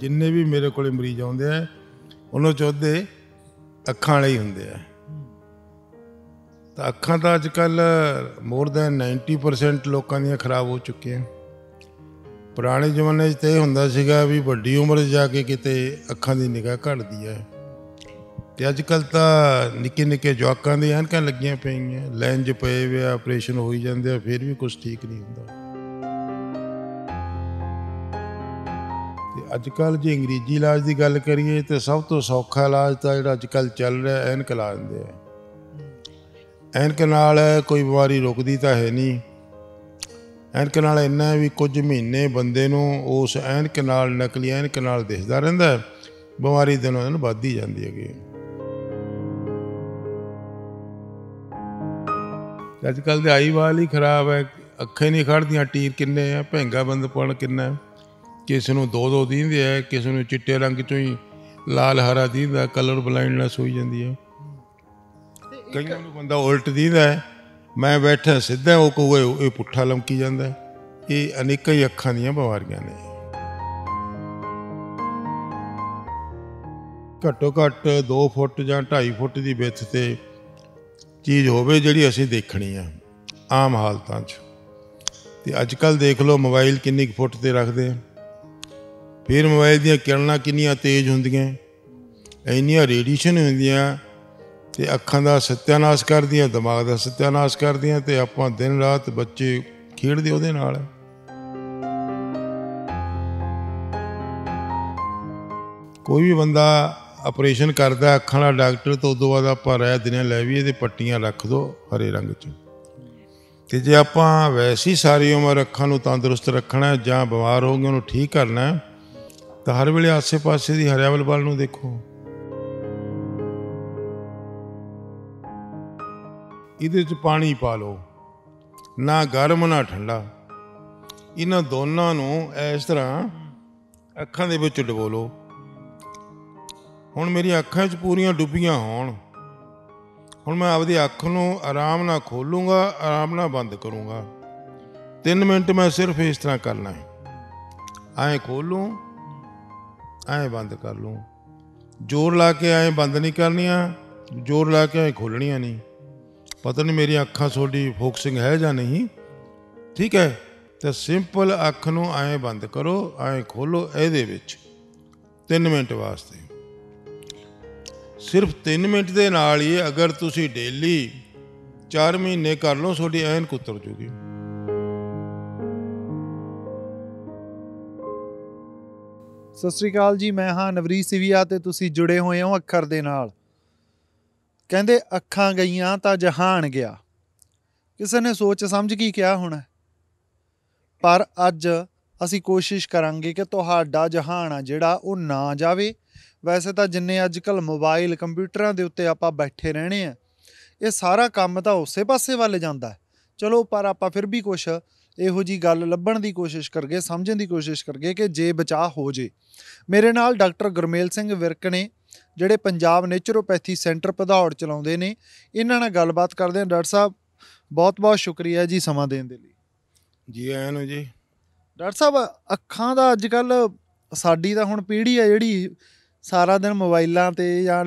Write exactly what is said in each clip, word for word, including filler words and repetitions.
जिन्ने भी मेरे को मरीज आते हैं उन्होंने चौधे अखा ही होंगे है। तो अखा तो अजकल मोर दैन नाइनटी परसेंट लोगों दी खराब हो चुकी हैं। पुराने जमाने तो यह होंदा सीगा भी वड्डी उम्र जाके किते अखा की निगाह घटदी है। तो अजकल तो निके निके जवाकों दी ऐनकां लगियां पईयां, लेंज पए वे, ऑपरेशन होई जांदे, फिर भी कुछ ठीक नहीं होंदा। अजकल जो अंग्रेजी इलाज की गल करिए तो सब तो सौखा इलाज तो जो अजकल चल रहा ऐनक ला देंदे आ। ऐनक नाल कोई बीमारी रुकती तो है नहीं। ऐनक नाल इन्ना भी कुछ महीने बंदे नूं उस ऐनक नाल नकली ऐनक नाल दिसदा रहिंदा है, बीमारी दिनों दिन वधदी जांदी है। अजकल दे आई वाल ही खराब है, अखां नहीं खड़दियां। टीर किन्ने है, भेंगा बंदपण किन्ना है, किसी को दो दो दींदे है, किसी को चिट्टे रंग चो ही लाल हरा दींदा, कलर ब्लाइंडनेस हो जाती है। कई बंदा उल्ट दींदा है, मैं बैठा सीधा वो कहो ये पुट्ठा लमकी जाता है। ये अनेक ही अखां दी बीमारियां ने। घट्टो घट्ट दो फुट या ढाई फुट की विथ से चीज़ होवे जिहड़ी असीं देखनी है आम हालतां च। ते अजकल देख लो मोबाइल किन्नी फुट ते रखदे हैं, फिर मोबाइल दियां किरणां किन्नियां तेज हुंदियां, इन्नियां रेडिएशन हुंदियां ते अखां दा सत्यानाश करदियां, दिमाग दा सत्यानाश करदियां। ते आपां दिन रात बच्चे खेडदे उहदे नाल। कोई भी बंदा ऑपरेशन करदा अखां वाला डॉक्टर तो उदों बाद आपां राय दिने लै वी इहदे पट्टियां रख दो हरे रंग च। तो जे आपां वैसे ही सारी उम्र अखां नूं तंदुरुस्त रखना है जां बीमार हो गए उहनूं ठीक करना है तो हर वे आसे पासे की हरियावल वाल नूं देखो। इहदे च पानी पा लो, ना गर्म ना ठंडा, इन्हां दोनों नूं इस तरह अखां दे विच डुबो लो। हुण मेरी अखां च पूरियां डुब्बियां होण, हुण मैं आपदी अख नूं आराम नाल खोलूँगा, आराम नाल बंद करूँगा। तीन मिनट मैं सिर्फ इस तरह करना है, ऐं खोलूँ ऐं बंद कर लूँ। जोर ला के ऐं बंद नहीं करनिया, जोर ला के ऐं खोलनिया नहीं। पता नहीं मेरी अखां सोडी फोकसिंग है या नहीं, ठीक है। तो सिंपल अख नूं ऐं बंद करो ऐं खोलो, इहदे विच तीन मिनट वास्ते। सिर्फ तीन मिनट दे नाल ही अगर तुसीं डेली चार महीने कर लो सोडी ऐनक उतर जूगी। सत श्री अकाल जी, मैं हाँ नवरीत सिविया ते तुसी जुड़े हुए हो अखर दे नाल। कहंदे अखां गईयां तां जहान गया, किसी ने सोच समझ की क्या होना, पर अज असी कोशिश करांगे कि तुहाडा जहान आ जिहड़ा वो ना जावे। वैसे तो जिन्ने अजकल मोबाइल कंप्यूटरां दे उत्ते आपां बैठे रहने हैं, ये सारा काम तो उसे पासे वाले जांदा है। चलो पर आपां फिर भी कुछ इहो जी गल लभण की कोशिश करके समझण की कोशिश करके कि जे बचाव हो जे। मेरे नाल डॉक्टर गुरमेल सिंह विर्क ने जिहड़े पंजाब नेचुरोपैथी सेंटर भदौड़ चलाउंदे ने, इन्हां नाल गलबात करदे हां। डॉक्टर साहब बहुत बहुत शुक्रिया जी समा देण दे लई। जी आयां नूं जी। डॉक्टर साहब अखां दा अजकल साडी दा हुण पीढ़ी है जिहड़ी सारा दिन मोबाइलां ते जां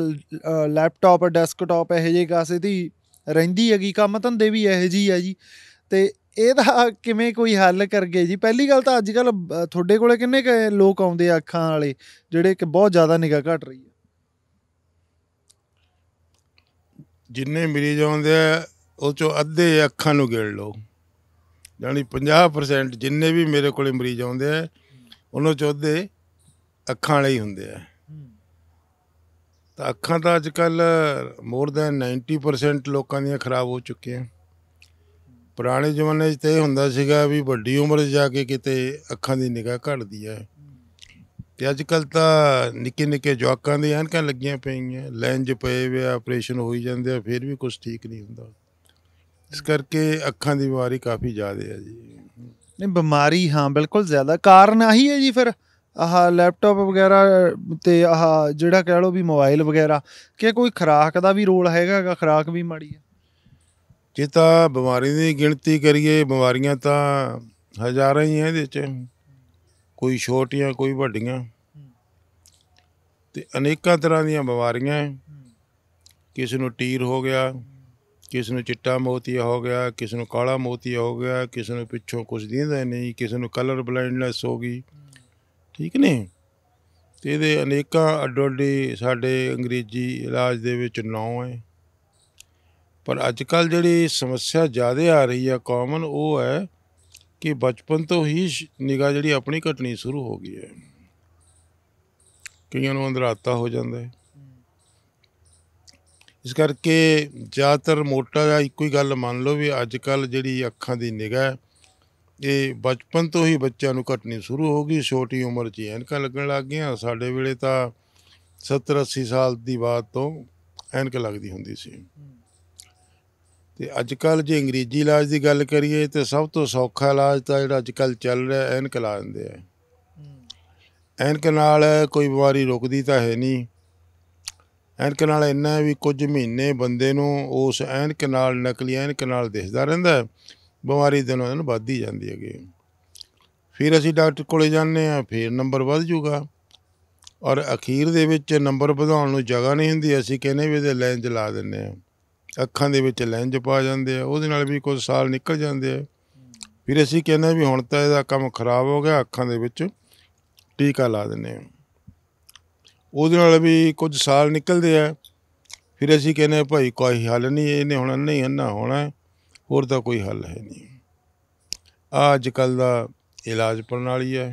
लैपटॉप डेस्कटॉप इहो जिहे कासे दी रहिंदी हैगी, काम धंदे भी इहो जी है जी। ते ਇਹਦਾ ਕਿਵੇਂ ਕੋਈ ਹੱਲ ਕਰਗੇ ਜੀ? ਪਹਿਲੀ ਗੱਲ ਤਾਂ ਅੱਜ ਕੱਲ ਤੁਹਾਡੇ ਕੋਲੇ ਕਿੰਨੇ ਕੁ ਲੋਕ ਆਉਂਦੇ ਆ ਅੱਖਾਂ ਵਾਲੇ ਜਿਹੜੇ ਕਿ ਬਹੁਤ ਜ਼ਿਆਦਾ ਨਿਗਾਹ ਘਟ ਰਹੀ ਹੈ? ਜਿੰਨੇ ਮਰੀਜ਼ ਆਉਂਦੇ ਆ ਉਹ ਚੋਂ ਅੱਧੇ ਅੱਖਾਂ ਨੂੰ ਗਿਣ ਲਓ, ਯਾਨੀ ਪੰਜਾਹ ਪਰਸੈਂਟ ਜਿੰਨੇ ਵੀ ਮੇਰੇ ਕੋਲੇ ਮਰੀਜ਼ ਆਉਂਦੇ ਆ ਉਹਨਾਂ ਚੋਂ ਅੱਧੇ ਅੱਖਾਂ ਵਾਲੇ ਹੀ ਹੁੰਦੇ ਆ। ਤਾਂ ਅੱਖਾਂ ਤਾਂ ਅੱਜ ਕੱਲ ਮੋਰ ਦੈਨ ਨੱਬੇ ਪਰਸੈਂਟ ਲੋਕਾਂ ਦੀਆਂ ਖਰਾਬ ਹੋ ਚੁੱਕੀਆਂ। पुराने जमाने तो यह होंदा सीगा भी वड्डी उम्र जाके किते अखां दी निगाह घटदी है। ते अजकल तो निके निके जवाकां दी ऐनकां लगियां पईयां, लेंज पए वे, ऑपरेशन होई जांदे आ, फिर भी कुछ ठीक नहीं हुंदा। इस करके अखां दी बीमारी काफ़ी ज़्यादा है जी। नहीं बीमारी हाँ बिल्कुल ज़्यादा, कारण आही है जी। फिर आह लैपटॉप वगैरह तो आह जिहड़ा कह लो भी मोबाइल वगैरह, कि कोई खुराक का भी रोल हैगा? खुराक भी माड़ी है जे तो बीमारी की गिणती करिए, बीमारियां तो हज़ार ही हैं, कोई छोटियां कोई वड्डियां। तो अनेक तरह दी बीमारियां किसी को टीर हो गया, किसी को चिट्टा मोतिया हो गया, किसी को काला मोतिया हो गया, किसी को पिछों कुछ दिंदा नहीं, किसी को कलर ब्लाइंडनेस हो गई। ठीक ने तो ये अनेक अड्डो अड्डी साढ़े अंग्रेजी इलाज के नौ है। पर अजकल जी समस्या ज़्यादा आ रही है कॉमन वो है कि बचपन तो ही निगाह जी अपनी घटनी शुरू हो गई है। कईयों को अंधराता हो जाता है, इस करके ज़्यादातर मोटा या एक ही गल मान लो भी अजकल जी अखा की निगाह ये बचपन तो ही बच्चों को घटनी शुरू हो गई। छोटी उम्र च ऐनकां लगन लग गई। साढ़े वेले तो सत्तर अस्सी साल की बाद तो ऐनक लगती होंदी सी। तो अजकल जो अंग्रेजी इलाज की गल करिए तो सब तो सौखा इलाज तो जो अजकल चल रहा है ऐनक ला देंदे है। ऐनक नाल कोई बीमारी रुकती तो है नहीं। ऐनक नाल इन्ना भी कुछ महीने बंदे नूं उस ऐनक नाल नकली ऐनक नाल दिसदा रहिंदा है, बीमारी दिनों दिन वधदी जांदी है। फिर असीं डॉक्टर कोले जांदे आ, फिर नंबर वध जूगा और अखीर दे विच नंबर वधाउण नूं जगह नहीं हुंदी। असीं कहने भी लेंज ला दिंदे आ, अखां दे विच लेंज पा जांदे आ, उहदे नाल भी कुछ साल निकल जांदे आ। फिर असीं कहने भी हुण तां इहदा काम खराब हो गया, अखां दे विच टीका ला देने उहदे नाल भी कुछ साल निकलते हैं। फिर असीं कहने भाई कोई हल नहीं, इन्हें हुण नहीं अन्ना होना है, होर तो कोई हल है नहीं। अजकल का इलाज प्रणाली है।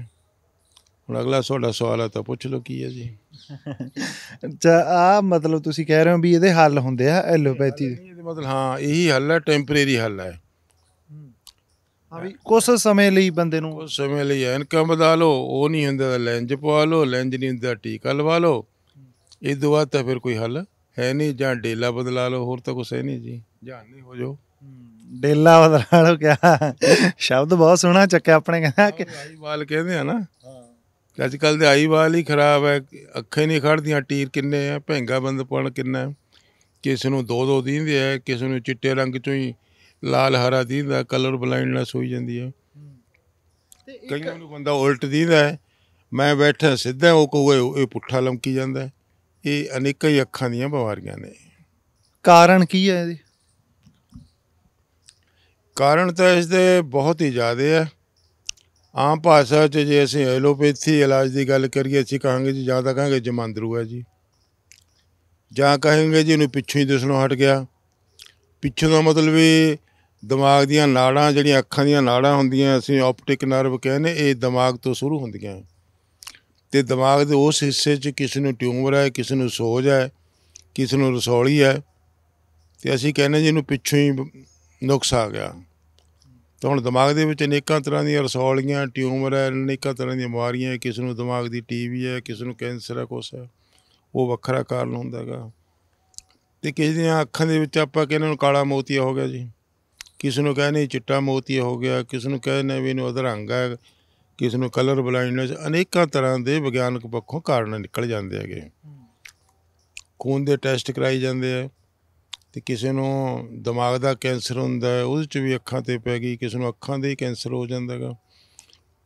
हुण अगला तुहाडा सवाल है तो पुछ लो की है जी। अच्छा आ मतलब तुसीं कह रहे हो भी इहदे हल हुंदे आ एलोपैथी मतलब? हाँ यही हल है, टैंपरेरी हल है। कुछ समय लिए बंदे नूं कुछ समय लिए ऐनक बदला लो, वो नहीं हुंदा लेंज पवा लो, लेंज नहीं हुंदा टीका लवा लो। इस तो बाद फिर कोई हल है नहीं, जां डेला बदला लो, होर तो कुछ है नहीं जी। जान नहीं हो जाओ डेला बदला लो। क्या शब्द बहुत सोहना चक्या अपने कहना आई वाल कहते हैं ना अजकल तो आई वाल ही खराब है। अखें नहीं खड़दियां, टीर किन्ने है, भेंगा बंदपन किन्ना है, किसी नूं दो दो दींदे है, किसी नूं चिट्टे रंग चों ही लाल हरा दीदा, कलर ब्लाइंडनेस हो जाती है। कई बंदा उल्ट दीदा है, मैं बैठा सीधा वो कहूगा पुट्ठा लमकी जाता है। ये अनेक ही अखां दी बीमारियां ने। कारण की है ये? कारण तो इसके बहुत ही ज़्यादा है। आम भाषा च जे असीं एलोपैथी इलाज की गल करिए असीं कहांगे जी जां तां कहांगे जमांदरू है जी, जां कहेंगे जी इहनूं पिछों ही दिसणों हट गया। पिछों का मतलब ये दिमाग दीआं नाड़ां जिहड़ियां अखां दीआं नाड़ां हुंदियां असीं ऑप्टिक नर्व कहने, ये दिमाग तो शुरू हुंदियां। ते दिमाग दे उस हिस्से च किसी नूं ट्यूमर है, किसी नूं सोज है, किसी नूं रसौली है। ते असीं कहने जी इहनूं पिछों ही नुक्स आ गया। तो हुण दिमाग दे विच अनेकां तरह दीआं रसौलियां, ट्यूमर है, अनेकां तरह दीआं बीमारियां। किसी नूं दिमाग दी टीवी है, किसी नूं कैंसर है, कुछ है वो वखरा कारण हुंदा हैगा। तो किसी दिन अखां दे विच आपां कहने काला मोतिया हो गया जी, किसी को कहने चिट्टा मोतिया हो गया, किसी को कहने भी इन्हों अधरंग है, किसी को कलर ब्लाइंडनेस। अनेक तरह के विग्यानक पक्षों कारण निकल जाते हैं। खून के टैसट कराए जाते हैं। तो किसी को दिमाग का कैंसर होंदा है, उस भी अखां ते पै गई, किसी को अखां दे कैंसर हो जाता है।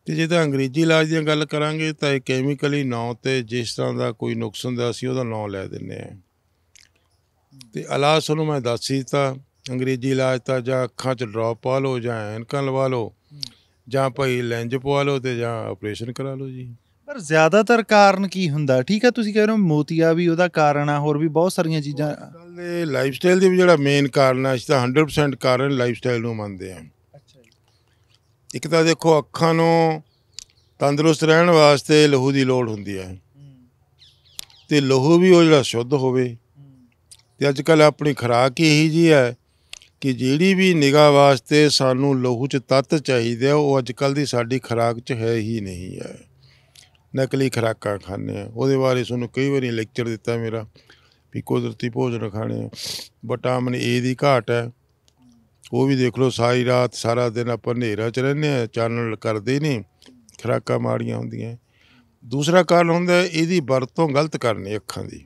तो जे तां अंग्रेजी इलाज दी गल करांगे तो यह कैमिकली नौ तो जिस तरह का कोई नुकस हुंदा असीं उहदा नौ लै दिंदे आ। तो इलाज तुहानूं मैं दस ही दित्ता। अंग्रेजी इलाज तो जां अखां च ड्रॉप पा लो, जां ऐनकां लवा लो, जां भाई लेंज पवा लो, तो जां ऑपरेशन करा लो जी। पर ज़्यादातर कारण की हुंदा? ठीक है तुसीं कह रहे हो मोतिया भी उहदा कारण है, होर भी बहुत सारियां चीज़ां। लाइफ स्टाइल दा भी जिहड़ा मेन कारण है, इसदा हंड्रड परसेंट कारण लाइफ स्टाइल नूं मंनदे आ। एक तो देखो अखां नूं तंदुरुस्त रहण वास्ते लहू की लोड़ हुंदी है। तो लहू भी वो जिहड़ा शुद्ध होवे। ते अजकल अपनी खुराक यही जी है कि जिहड़ी भी निगाह वास्ते सानू लहू च तत्त चाहिए वो अजकल दी साडी खुराक च है ही नहीं है। नकली खुराकां खाने हैं, उहदे बारे तुहानू कई बारी लैक्चर दिता मेरा भी कुदरती भोजन खाने। विटामिन ए की घाट है, वो भी देख लो। सारी रात सारा दिन आपां हनेरा च रहिंदे आ, चानण करदे नहीं, खुराकां माड़ियां हुंदियां। दूसरा कारण हुंदा इहदी वरतों गलत करनी अखां दी।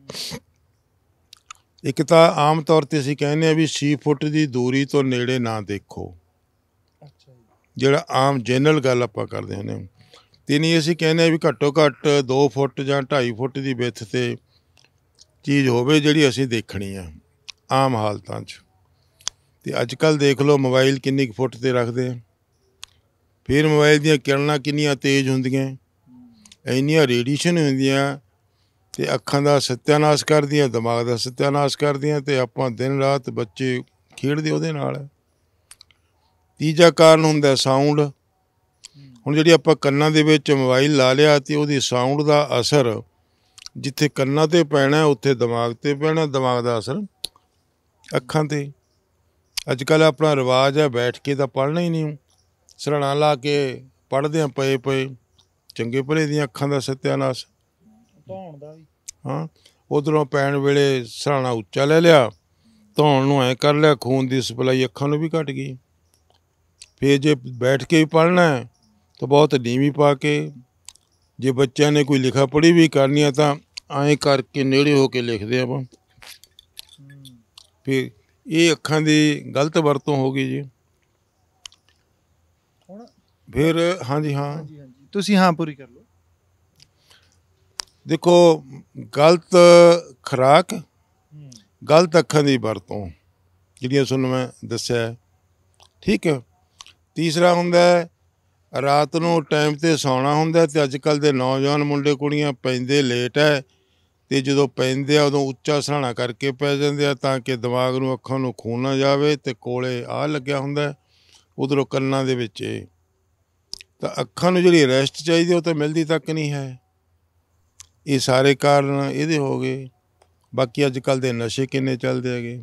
एक तो आम तौर पर असीं कहने आ भी छे फुट की दूरी तो नेड़े ना देखो, जिहड़ा आम जनरल गल आपां करदे हुंदे। तो नहीं असी कहने भी घट्टो घट्ट दो फुट या ढाई फुट की बिथ से चीज़ होवे जिहड़ी असी देखनी है आम हालतां च। अजकल देख लो मोबाइल किन्नी फुट ते रखते हैं, फिर मोबाइल दी किरणां किन्नियां तेज हुंदियां, इन्नियां रेडिएशन हुंदियां ते अखां दा सत्यानाश करदियां, दिमाग दा सत्यानाश करदियां ते आपां दिन रात बच्चे खेडदे उहदे नाल। तीजा कारण हुंदा साउंड। हुण जिहड़ी आपां कन्नां दे विच मोबाइल ला लिया ते उहदी साउंड दा असर जिथे कन्नां ते पैना उत्थे दिमाग ते पैना, दिमाग दा असर अखां ते। अजकल अपना रिवाज है बैठ के तां पढ़ना ही नहीं, सरहणा ला के पढ़दे पए पए चंगे भले दी अखां दा सत्यानाश। हाँ, उधरों पैण वेले सरहणा उच्चा ले लिया, धौण नूं ऐ कर लिया, खून की सप्लाई अखां नूं भी घट गई। फिर जे बैठ के भी पढ़ना है तो बहुत नीवी पा के, जे बच्चों ने कोई लिखा पढ़ी भी करनी है तो आए करके नेड़े हो के लिखते हैं आप। फिर ये अखां दी गलत वरतों हो गई जी। फिर हाँ जी हाँ तुसी हाँ पूरी कर लो। देखो गलत खुराक, गलत अखां दी वरतों जिहड़ियां तुहानूं मैं दस्सिया, ठीक है। तीसरा हुंदा है रात नूं टाइम ते सौना हुंदा। ते अजकल दे नौजवान मुंडे कुड़ियां पैंदे लेट है ते जदों पैंदे आ उदों उच्चा सराहना करके पै जांदे आ तां कि दिमाग नूं अखां नूं खून ना जावे। ते कोले आ लग्गिया हुंदा उधरों कन्नां दे विच, तो अखां नूं जिहड़ी रैस्ट चाहिए वह तो मिलती तक नहीं है। ये सारे कारण ये हो गए। बाकी अजकल के नशे किन्ने चलते है,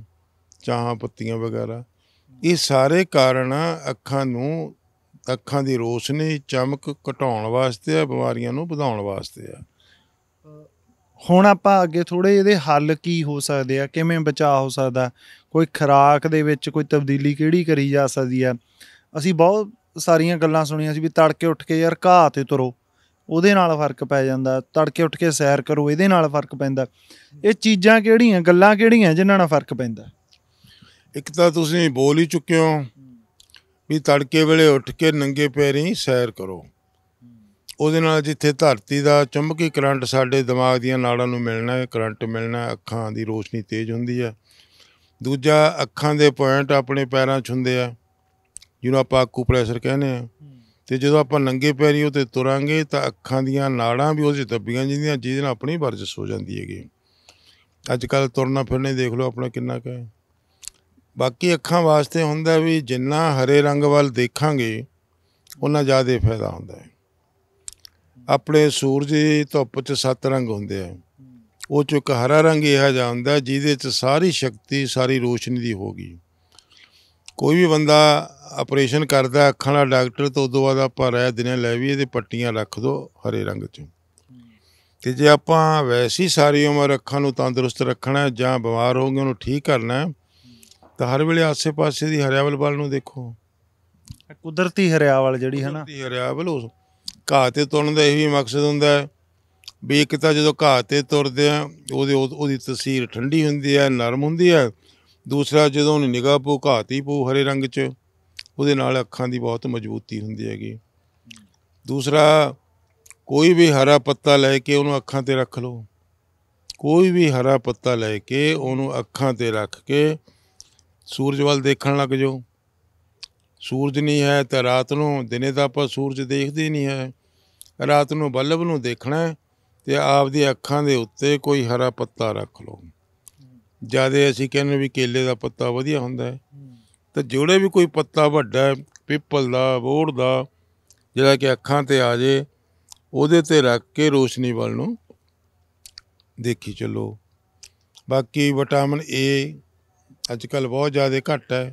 चाह पत्तियां वगैरह, ये सारे कारण अखां नूं अखां दी रोशनी चमक घटाउण वास्ते है, बीमारियां नूं वधाउण वास्ते है। हुण आपां अगे थोड़े इहदे हल की हो सकदे आ, किवें बचा हो सकदा, कोई खुराक दे विच कोई तब्दीली किहड़ी करी जा सकदी है। असीं बहुत सारिया गल्लां सुनिया सी भी तड़के उठ के यार घाह ते तुरो उहदे नाल फर्क पै जांदा, तड़के उठ के सैर करो इहदे नाल फर्क पैंदा। ये चीज़ां किहड़ियां गल्लां किहड़ियां जिन्हां नाल फर्क पैंदा? एक तां तुसीं बोल ही चुके हो भी तड़के वेले उठ के नंगे पैरी सैर करो, उहदे नाल जिथे धरती दा चुंबकी करंट साडे दिमाग दीआं नाड़ां नूं मिलना है, करंट मिलना, अखां दी रोशनी तेज हुंदी है। दूजा अखां दे पॉइंट अपने पैरां च हुंदे आ जिन्होंने आप आकू प्रैशर कहने। तो जो आप नंगे पैरी उत्ते तुरांगे तो अखां दीआं नाड़ां भी उस दबियां जांदियां, जिहदे नाल अपनी वर्जिश हो जाती है। अजकल तुरना फिरना देख लो अपना किन्ना क है। बाकी अखां वास्ते हुंदा भी जिन्ना हरे रंग वाल देखांगे उन्ना ज़्यादा फायदा हुंदा है। अपने सूरज दी धुप्प च सत्त रंग हुंदे आ, उह चों इक हरा रंग इहो जिहा हुंदा जिहदे च सारी शक्ति सारी रोशनी दी होगी। कोई भी बंदा ऑपरेशन करता अखां दा डॉक्टर तो उदों बाद आपां राय दिने लै वी इहदे पट्टियां रख दो हरे रंग च। ते जे आपां वैसी सारी उमर अखां नूं तंदुरुस्त रखना है जां बीमार हो गए उहनूं ठीक करना है तां हर वेले आसे पासे दी हरियावल वल नूं देखो। कुदरती हरियावल जिहड़ी है ना, हरियावल उस घाह ते तुरन दा इही मकसद हुंदा है भी इक तां जदों घाह ते तुरदे आ ओहदे ओहदी तसीर ठंडी हुंदी है, नरम हुंदी है। दूसरा जो निगाह पो घाती पो हरे रंग च उहदे नाल अखां दी बहुत मजबूती हुंदी हैगी। दूसरा कोई भी हरा पत्ता लैके उहनूं अखां ते रख लो, कोई भी हरा पत्ता लैके उहनूं अखां ते रख के सूरज वाल देखण लग जाओ। सूरज नहीं है तो रात नूं, दिने तां आपां सूरज देखदे ही नहीं है, रात नूं बल्ब नूं देखना है। ते आप दी अखां दे उत्ते कोई हरा पत्ता रख लो। ज़्यादा असीं कहने भी केले का पत्ता वधिया हुंदा है। तो जोड़े भी कोई पत्ता वड्डा पिपल का बोहड़ का जिहड़ा कि अखां ते आ जाए उहदे ते रख के रोशनी वल नूं देखी चलो। बाकी विटामिन ए अजकल बहुत ज़्यादा घट है।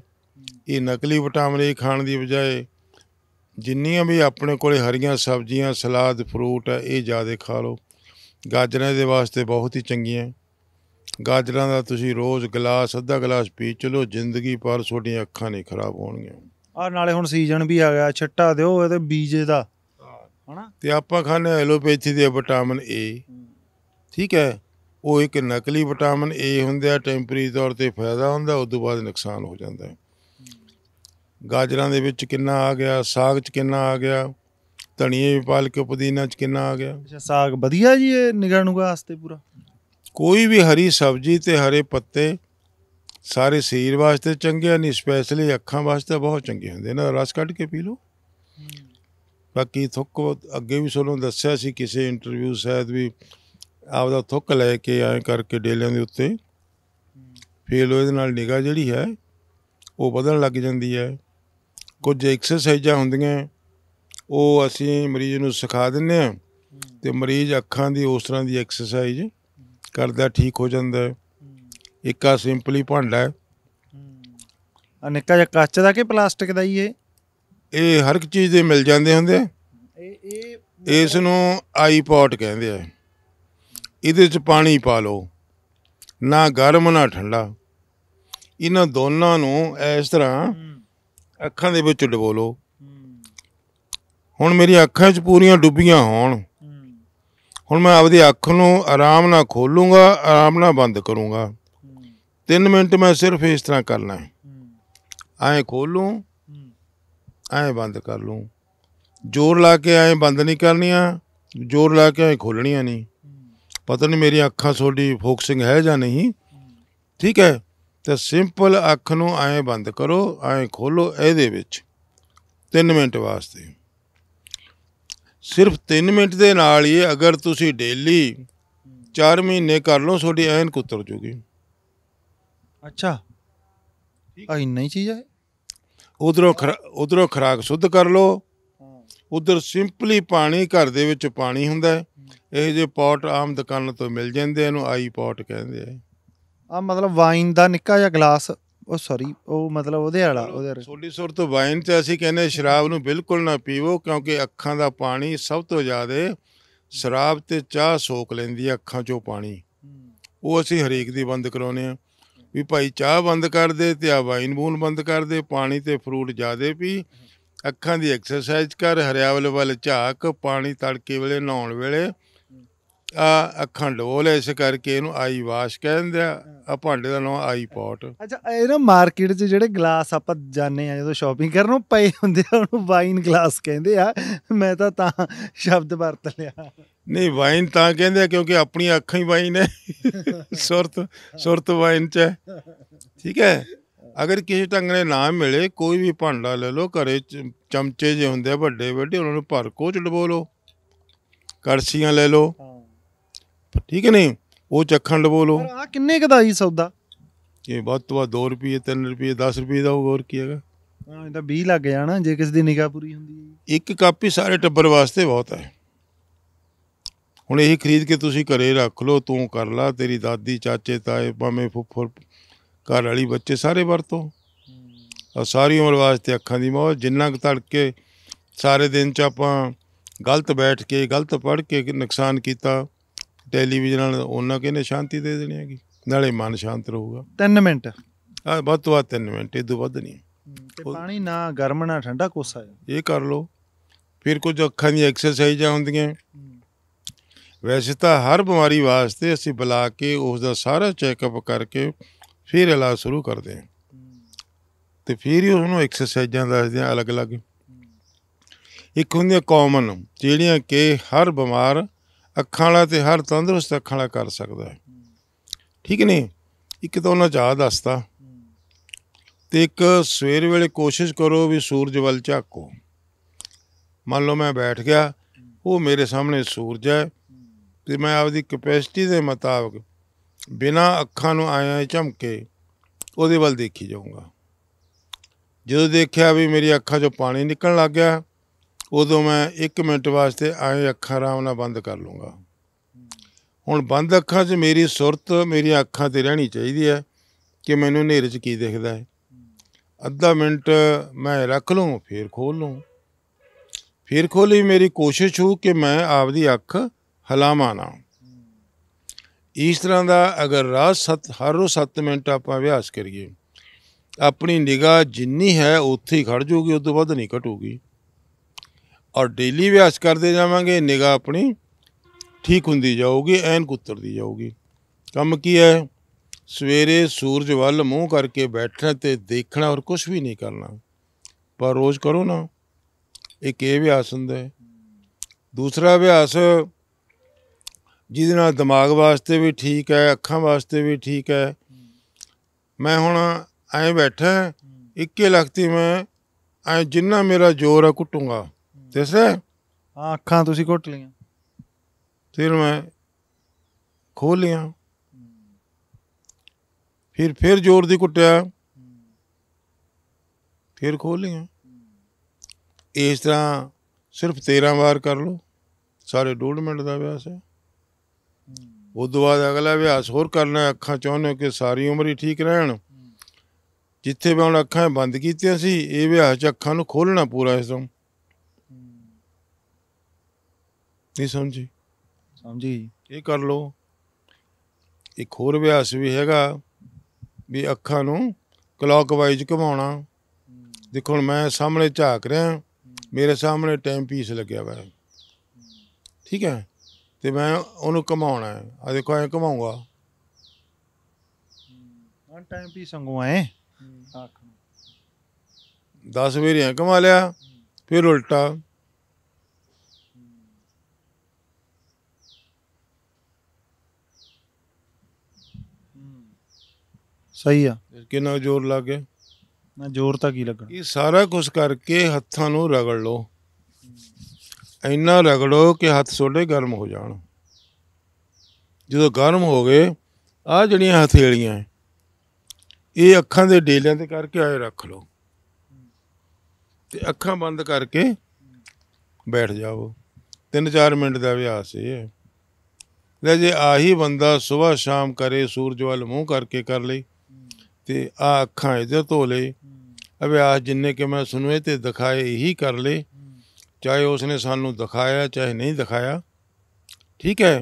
ये नकली विटामिन ए खाण की बजाय जिन्नियां भी अपने कोल हरियां सब्जियां सलाद फ्रूट है ये ज़्यादा खा लो। गाजरां दे वास्ते बहुत ही चंगियां, गाजरां दा तुसीं रोज़ गिलास अद्धा गिलास पी चलो, जिंदगी भर तुहाडीआं अखां नहीं खराब होणगीआं। आ नाले हुण सीजन भी आ गया, छिट्टा दिओ ते बीजे दा है ना। ते आपां खाने एलोपैथी दे विटामिन ए, ठीक है, वो एक नकली विटामिन ए हुंदा है। टैंपरेरी तौर ते फायदा हुंदा, उस तों बाद नुकसान हो जांदा है। गाजरां दे विच किन्ना आ गया, साग च किन्ना आ गया, धनिए भी पाल के पुदीना च किन्ना आ गया। अच्छा, साग बढ़िया जी ये निगाह नुगाह वास्ते पूरा कोई भी हरी सब्जी ते हरे पत्ते सारे शरीर वास्ते चंगे नहीं, स्पैशली अखां वास्ते बहुत चंगे होंगे। इन्हां रस कढ़ के पी लो। बाकी थुक अगे भी सोनों दस्या सी किसी इंटरव्यू शायद भी आपदा थुक लैके आए करके डेलियां दे उत्ते फेल होने नाल निगाह जिहड़ी है वो बदलण लग जाती है। कुछ एक्सरसाइजां होंदियां वो असी मरीज नूं सिखा दिंदे आ ते मरीज अखां दी उस तरह की एक्सरसाइज करदा ठीक हो जाता है। एक आ सिंपली भांडा है निक्का जिहा काच दा कि प्लास्टिक दा ही है, ये हर एक चीज़ दे मिल जाते होंगे। इसनू आई पॉट कहते हैं। इहदे च पानी पा लो, ना गर्म ना ठंडा, इन्हां दोनों नूं इस तरह अखां दे विच डुबो लो। हुण मेरी अखां च पूरियां डुब्बियां होण, हुण मैं आपदी अख नूं आराम नाल खोलूँगा, आराम नाल बंद करूँगा। तीन मिनट मैं सिर्फ इस तरह करना है, ऐं खोलूँ ऐं बंद कर लूँ, जोर ला के ऐं बंद नहीं करनिया, जोर ला के ऐं खोलनिया नहीं। पता नहीं मेरी अखां सोडी फोकसिंग है या नहीं, ठीक है। तो सिंपल अख नूं ऐं बंद करो ऐं खोलो, इहदे विच तीन मिनट वास्ते, सिर्फ तीन मिनट दे नाल ही अगर तुसी डेली चार महीने कर लो सोडी ऐनक उतर जूगी। अच्छा, इन्ना ही चीज़ है। उधरों खरा उधरों खुराक शुद्ध कर लो, उधर सिंपली पानी घर दे विच पानी हुंदा है। इह जे पॉट आम दुकानां तो मिल जांदे, इनू आई पॉट कहंदे आ। मतलब वाइन दा निक्का जिहा गिलास, ओ सॉरी ओ मतलब ओहदे वाला ओहदे वाला सोडी सुर तो वाइन ते असीं कहंदे शराब नूं बिल्कुल ना पीवो, क्योंकि अखां दा पानी सब तो ज़्यादा शराब ते चाह सोख लैंदी है। अखां चों पानी ओ असीं हरेक दी बंद कराउने आ भी भाई चाह बंद कर दे ते आ वाइन बून बंद कर दे, पानी ते फ्रूट ज़्यादा पी, अखां दी एक्सरसाइज कर, हरियावल वाले झाक, पानी तड़के वेले नहाउण वेले आ अखां डोल। इस करके इनू आई वाश कहंदे आ, भांडे दा नाम आई पॉट। अच्छा, ये ना मार्केट च जिहड़े गिलास आपां जाने आ जदों शॉपिंग करन पए हुंदे आ उहनू वाइन गिलास कहंदे आ। मैं तां तां शब्द वरत लिया। नहीं, वाइन तां कहंदे आ क्योंकि अपनी अखां ही वाइन है। सुरत सुरत वाइन च है, ठीक है। अगर किसी ढंग ने ना मिले कोई भी भांडा ले लो, घरे चमचे जे हुंदे आ वड्डे वड्डे, उन्होंने भर को च डबो लो, कड़छियां ले लो, ठीक है नहीं, वो चखन डबो लो। किन्ने का जी सौदा ये बद तो बद दो रुपये तीन रुपये दस रुपये का होगा, और की है बीह लग जाना जे किसी की निगाह पूरी होंगी। एक कापी सारे टब्बर वास्ते बहुत है। ਹੁਣ ਇਹ ਖਰੀਦ ਕੇ ਤੁਸੀਂ ਘਰੇ ਰੱਖ ਲਓ, ਤੂੰ ਕਰ ਲਾ, ਤੇਰੀ ਦਾਦੀ ਚਾਚੇ ਤਾਏ ਭਾਵੇਂ ਫੁੱਫੜ ਘਰ ਵਾਲੀ ਬੱਚੇ ਸਾਰੇ ਵਰਤੋ। ਔਰ ਸਾਰੀ ਉਮਰ ਵਾਸਤੇ ਅੱਖਾਂ ਦੀ ਮੌਜ। ਜਿੰਨਾ ਕੁ ਤੜਕੇ ਸਾਰੇ ਦਿਨ 'ਚ ਆਪਾਂ ਗਲਤ ਬੈਠ ਕੇ ਗਲਤ ਪੜ੍ਹ ਕੇ ਨੁਕਸਾਨ ਕੀਤਾ ਟੈਲੀਵਿਜ਼ਨ ਨਾਲ, ਉਹਨਾਂ ਕਿਹਨੇ ਸ਼ਾਂਤੀ ਦੇ ਦੇਣੀ ਹੈਗੀ, ਨਾਲੇ ਮਨ ਸ਼ਾਂਤ ਰਹੂਗਾ। ਤਿੰਨ ਮਿੰਟ ਆ ਵੱਧ ਤੋਂ ਵੱਧ ਤਿੰਨ ਮਿੰਟ, ਇਦੋਂ ਵੱਧ ਨਹੀਂ। ਪਾਣੀ ਨਾ ਗਰਮ ਨਾ ਠੰਡਾ ਕੋਸਾ ਇਹ ਕਰ ਲਓ। ਫਿਰ ਕੁਝ ਅੱਖਾਂ ਦੀਆਂ ਐਕਸਰਸਾਈਜ਼ਾਂ ਹੁੰਦੀਆਂ। वैसे तो हर बीमारी वास्ते असी बुला के उसका सारा चैकअप करके फिर इलाज शुरू करते हैं, तो फिर ही उसनों एक्सरसाइजा दसदे हैं अलग अलग। एक होंगे कॉमन जिहड़ियां कि हर बीमार अखां वाला तो हर तंदुरुस्त अखां वाला कर सकता है, ठीक नहीं। एक तो उन्हां चाह दसता, तो एक सवेर वेले कोशिश करो भी सूरज वल झाको। मान लो मैं बैठ गया, वो मेरे सामने सूरज है, तो मैं आपकी कैपेसिटी के मुताबिक बिना अखां नूं आया झमके उहदे वल देखी जाऊँगा। जो देखा भी मेरी अखां चों पानी निकल लग गया, उदों मैं एक मिनट वास्ते आए अखां आराम नाल बंद कर लूँगा। हुण बंद अखां च मेरी सुरत मेरी अखां ते रहनी चाहिदी है कि मैनूं हनेरे च की दिखदा है। अद्धा मिनट मैं रख लूँ, फिर खोल लूँ। फिर खोली मेरी कोशिश हो कि मैं आपकी अख हलामा ना। इस तरह का अगर रात सत हर रोज़ सत्त मिनट आप अभ्यास करिए, अपनी निगाह जिन्नी है उत्थे ही खड़ जूगी, उस तो वध नहीं घटूगी। और डेली अभ्यास करते जावांगे, निगाह अपनी ठीक होंदी जाऊगी, ऐनक उतरती जाऊगी। कम की है, सवेरे सूरज वल मूँह करके बैठना तो देखना, और कुछ भी नहीं करना। पर रोज़ करो ना, एक अभ्यास होंदा है। दूसरा अभ्यास जिहदे नाल दिमाग वास्ते भी ठीक है, अखां वास्ते भी ठीक है। मैं हुण ऐ बैठा इक्के लखती मैं ऐ जिन्ना मेरा जोर है कुटूंगा। तीसरा हाँ अखां तुसीं कुट लियां, फिर मैं खोल लिया, फिर फिर जोर दी कुटिया, फिर खोल लिया। इस तरह सिर्फ तेरह बार कर लो, साढ़े डेढ़ मिनट का अभ्यास है। उस तो बाद अगला अभ्यास होर करना है। अखां चाहते हो कि सारी उम्र ही ठीक रहन। जिथे मैं हम अखां बंद कीतियां सी, इह अभ्यास अखां नूं खोलना पूरा। इस तरह नहीं समझी समझी ये कर लो। एक होर अभ्यास भी हैगा भी अखां नूं क्लॉकवाइज घुमाउणा। देखो हुण मैं सामने झाक रहा, मेरे सामने टाइम पीस लगे हुआ है, ठीक है, तो मैं उन्होंने घुमाना है। आ देखो ऐ घुमाऊंगा, टाइम पीस वांगू ऐ दस बार ऐ घुमा लिया, फिर उल्टा, सही है। कितना जोर लग गया? ना जोर तो की लगना। ये सारा कुछ करके हत्थां नूं रगड़ लो, इन्ना रगड़ो कि हत्थ सोडे गर्म हो जाण। जो गर्म हो गए आ जड़ियां हथेलियां ये अखां दे डेलियां ते करके आए रख लो, ते अखां बंद करके बैठ जाओ। तीन चार मिनट का अभ्यास ये है। जे आही बंदा सुबह शाम करे, सूरज वाल मूँह करके कर ले, तो आ अखां इधर धो ले। अभ्यास जिन्ने के मैं सुने तो दिखाए ही कर ले, चाहे उसने सानू दिखाया चाहे नहीं दिखाया, ठीक है,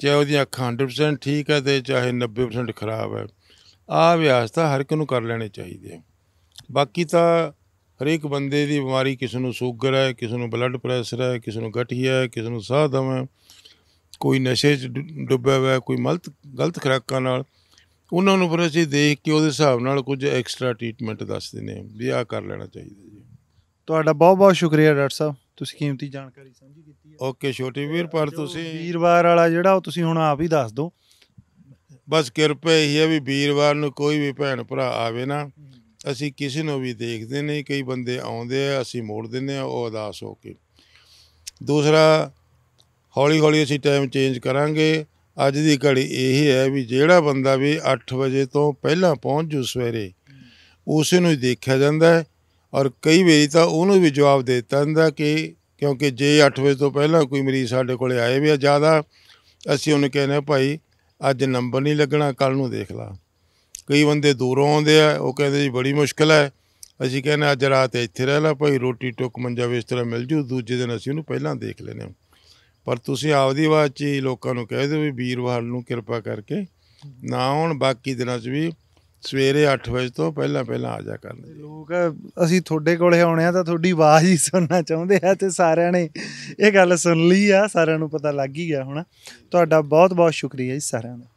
चाहे वो अखां हंड्रेड परसेंट ठीक है तो चाहे नब्बे परसेंट खराब है। आ अभ्यास तो हर एक नूं कर लेने चाहिए। बाकी तो हरेक बंदे दी बीमारी, किसी नूं शूगर है, किसी नूं ब्लड प्रैशर है, किसी नूं गठिया है, किसी नूं साह दम है, कोई नशे च डुब्बा हुआ, कोई गलत गलत खुराकां नाल। उन्होंने फिर असीं देख के उहदे हिसाब नाल कुछ एक्सट्रा ट्रीटमेंट दस दिंदे हां भी आ कर लेना चाहिए जी। तुहाडा बहुत बहुत शुक्रिया डॉक्टर साहब, तुसीं कीमती जानकारी सांझी कीती है। ओके छोटे वीर, पर तुसीं वीरवार वाला जिहड़ा ओह तुसीं हुण आप ही दस दो। बस किरपा यही है भी वीरवार नूं कोई भी भैण भरा आवे ना, असीं किसी नूं भी देखदे नहीं, कई बंदे आउंदे आ असीं मोड़ दिंदे आ ओह उदास हो के। दूसरा हौली हौली असीं टाइम चेंज करांगे। अज की घड़ी यही है भी जोड़ा बंदा भी अठ बजे तो पहला पहुँच जू सवेरे, उसनों ही देखा जाता है। और कई बार तो उन्होंने भी जवाब देता जाता कि क्योंकि जे अठ बजे तो पहला कोई मरीज साढ़े को आए भी ज़्यादा, असी उन्हें कहना भाई अज नंबर नहीं लगना, कल नूं देख ला। कई बंदे दूरों आउंदे आ, वो कहते जी बड़ी मुश्किल है, असी कहना अज रात इत्थे रह ला भाई, रोटी टुक मंजा बिस्तरा मिल जू, दूजे दिन असी उन्हें पहला देख लेने। पर तुसीं आपदी आवाज़ च ही लोकां नूं कह दो भी वीरवार नूं किरपा करके ना आउण, बाकी दिनां च भी सवेरे अठ बजे तो पहला पहला आ जा करदे। लोक असीं तुहाडे कोले आउणे आ तां तुहाडी आवाज़ ही सुनना चाहुंदे आ, ते सारिआं ने इह गल सुन लई आ, सारिआं नूं पता लग ही गया होणा। तुहाडा बहुत बहुत शुक्रिया जी सारिआं दा।